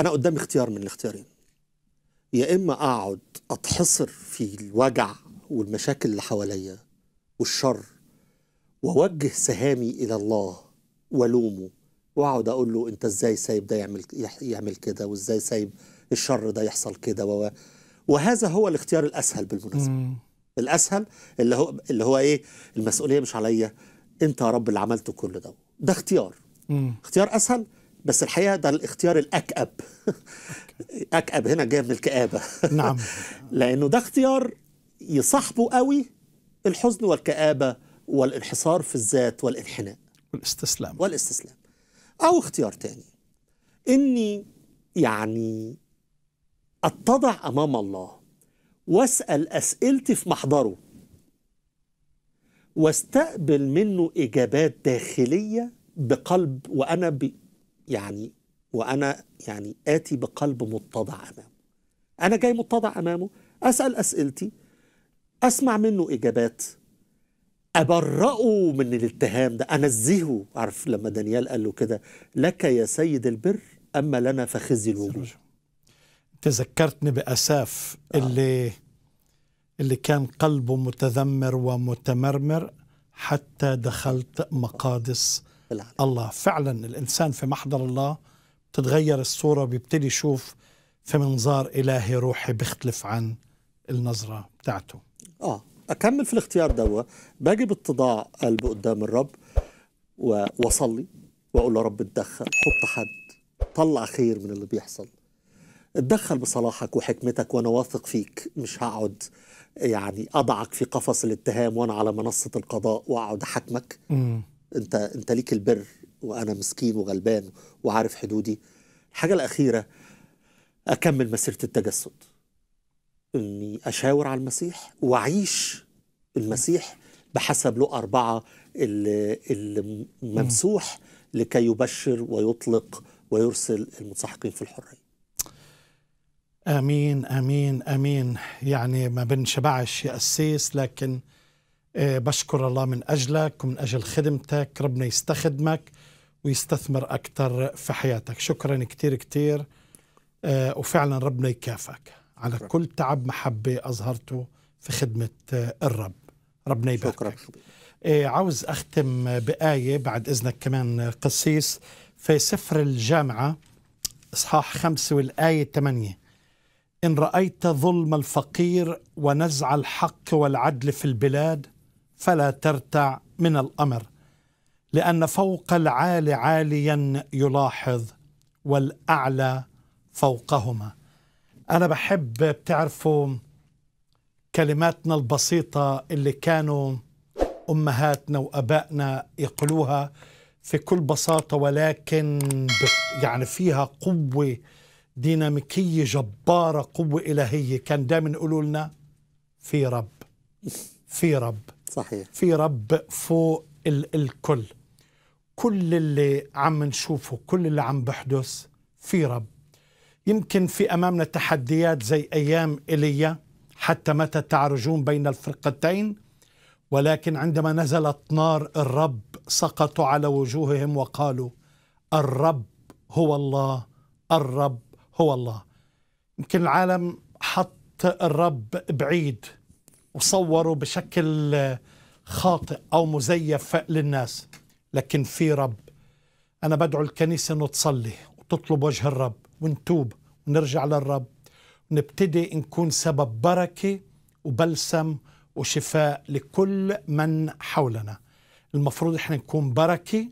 أنا قدامي اختيار من الاختيارين، يا إما أقعد أتحصر في الوجع والمشاكل اللي حواليا والشر وأوجه سهامي إلى الله ولومه وأقعد أقول له أنت إزاي سايب ده يعمل كده وإزاي سايب الشر ده يحصل كده، وهذا هو الاختيار الأسهل بالمناسبة. الأسهل اللي هو إيه؟ المسؤولية مش عليا، أنت يا رب اللي عملته كل ده. ده اختيار اختيار أسهل، بس الحقيقة ده الاختيار الأكأب. أكأب هنا جاي من الكآبة. نعم. لأنه ده اختيار يصاحبه قوي الحزن والكآبة والانحصار في الذات والانحناء والاستسلام. أو اختيار تاني، إني يعني أتضع أمام الله وأسأل أسئلتي في محضره واستقبل منه إجابات داخلية بقلب، وأنا يعني آتي بقلب متضع أمامه. أنا جاي متضع أمامه، أسأل أسئلتي، أسمع منه إجابات، أبرأه من الاتهام ده، أنزهه. عارف لما دانيال قال له كده، لك يا سيد البر أما لنا فخزي الوجوه. تذكرتني بأساف اللي كان قلبه متذمر ومتمرمر حتى دخلت مقادس الله. فعلا الإنسان في محضر الله بتتغير الصورة، بيبتدي يشوف في منظار إلهي روحي بيختلف عن النظرة بتاعته. أكمل في الاختيار ده، باجي باتضاع قلبي قدام الرب وأصلي وأقول له رب اتدخل، حط حد، طلع خير من اللي بيحصل، اتدخل بصلاحك وحكمتك وأنا واثق فيك، مش هقعد يعني أضعك في قفص الاتهام وأنا على منصة القضاء وأقعد أحاكمك. أنت ليك البر وأنا مسكين وغلبان وعارف حدودي. الحاجة الأخيرة، أكمل مسيرة التجسد، إني أشاور على المسيح وأعيش المسيح بحسب لوقا 4 اللي ممسوح لكي يبشر ويطلق ويرسل المتسحقين في الحرية. آمين آمين آمين. يعني ما بنشبعش يا قسيس، لكن بشكر الله من أجلك ومن أجل خدمتك. ربنا يستخدمك ويستثمر أكثر في حياتك. شكرا كتير كتير، وفعلا ربنا يكافئك على كل تعب محبة أظهرته في خدمة الرب. ربنا يباركك. عاوز أختم بآية بعد إذنك كمان قسيس، في سفر الجامعة إصحاح 5 والآية 8، إن رأيت ظلم الفقير ونزع الحق والعدل في البلاد فلا ترتع من الأمر، لأن فوق العالي عاليا يلاحظ والأعلى فوقهما. أنا بحب بتعرفوا كلماتنا البسيطة اللي كانوا أمهاتنا وأبائنا يقولوها في كل بساطة، ولكن يعني فيها قوة ديناميكية جبارة، قوة إلهية. كان دايما يقولوا لنا في رب، في رب، صحيح، في رب فوق الكل. كل اللي عم نشوفه، كل اللي عم بحدث، في رب. يمكن في أمامنا تحديات زي أيام إيليا، حتى متى تعرجون بين الفرقتين، ولكن عندما نزلت نار الرب سقطوا على وجوههم وقالوا الرب هو الله، الرب هو الله. يمكن العالم حط الرب بعيد وصوره بشكل خاطئ أو مزيف للناس، لكن في رب. أنا بدعو الكنيسة أنه تصلي وتطلب وجه الرب ونتوب ونرجع للرب ونبتدي نكون سبب بركة وبلسم وشفاء لكل من حولنا. المفروض إحنا نكون بركة،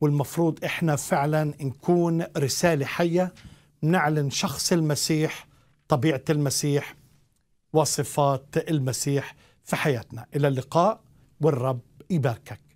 والمفروض إحنا فعلا نكون رسالة حية، نعلن شخص المسيح، طبيعة المسيح، وصفات المسيح في حياتنا. إلى اللقاء والرب يباركك.